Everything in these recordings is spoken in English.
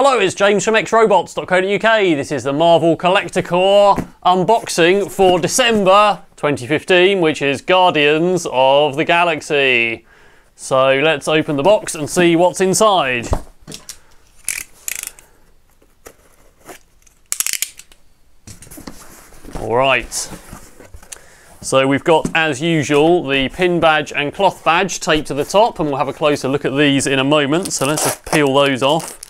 Hello, it's James from xrobots.co.uk. This is the Marvel Collector Corps unboxing for December 2015, which is Guardians of the Galaxy. So let's open the box and see what's inside. All right. So we've got, as usual, the pin badge and cloth badge taped to the top, and we'll have a closer look at these in a moment. So let's just peel those off.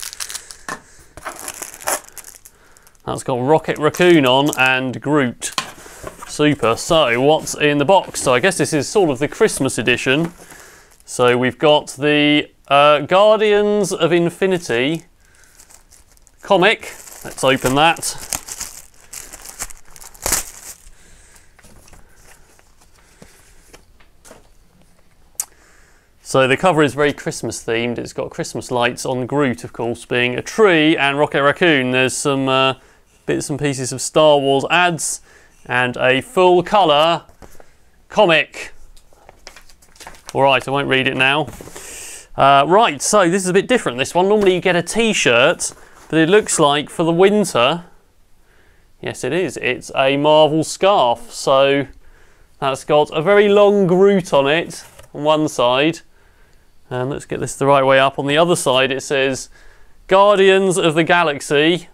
That's got Rocket Raccoon on and Groot. Super. So what's in the box? So I guess this is sort of the Christmas edition. So we've got the Guardians of Infinity comic. Let's open that. So the cover is very Christmas themed. It's got Christmas lights on Groot, of course, being a tree, and Rocket Raccoon. There's some bits and pieces of Star Wars ads and a full colour comic. All right, I won't read it now. Right, so this is a bit different, this one. Normally you get a t-shirt, but it looks like for the winter, yes it is, it's a Marvel scarf. So that's got a very long Groot on it on one side. And let's get this the right way up. On the other side it says Guardians of the Galaxy.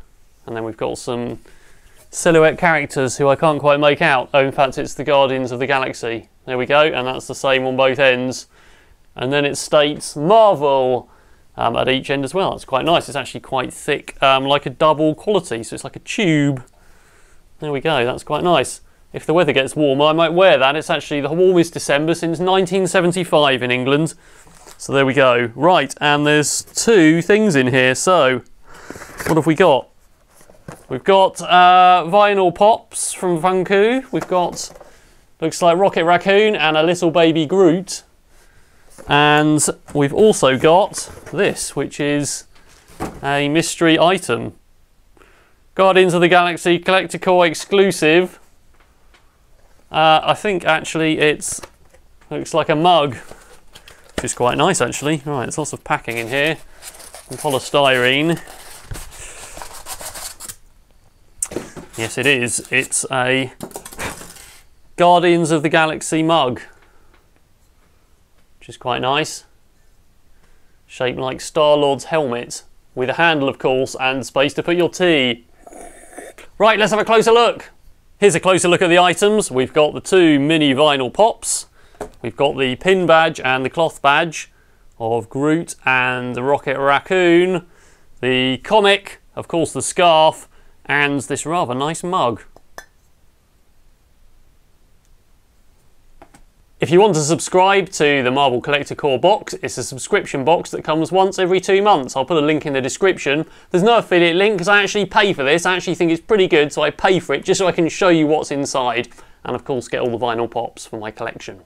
And then we've got some silhouette characters who I can't quite make out. Oh, in fact, it's the Guardians of the Galaxy. There we go, and that's the same on both ends. And then it states Marvel at each end as well. It's quite nice. It's actually quite thick, like a double quality, so it's like a tube. There we go, that's quite nice. If the weather gets warmer, I might wear that. It's actually the warmest December since 1975 in England. So there we go. Right, and there's two things in here. So what have we got? We've got Vinyl Pops from Funko. We've got, looks like Rocket Raccoon and a little baby Groot. And we've also got this, which is a mystery item. Guardians of the Galaxy Collector Corps exclusive. I think actually it looks like a mug, which is quite nice actually. All right, there's lots of packing in here, and polystyrene. Yes, it is. It's a Guardians of the Galaxy mug, which is quite nice. Shaped like Star-Lord's helmet, with a handle, of course, and space to put your tea. Right, let's have a closer look. Here's a closer look at the items. We've got the two mini Vinyl Pops. We've got the pin badge and the cloth badge of Groot and the Rocket Raccoon. The comic, of course, the scarf, and this rather nice mug. If you want to subscribe to the Marvel Collector Corps box, it's a subscription box that comes once every 2 months. I'll put a link in the description. There's no affiliate link because I actually pay for this. I actually think it's pretty good, so I pay for it just so I can show you what's inside. And of course get all the Vinyl Pops for my collection.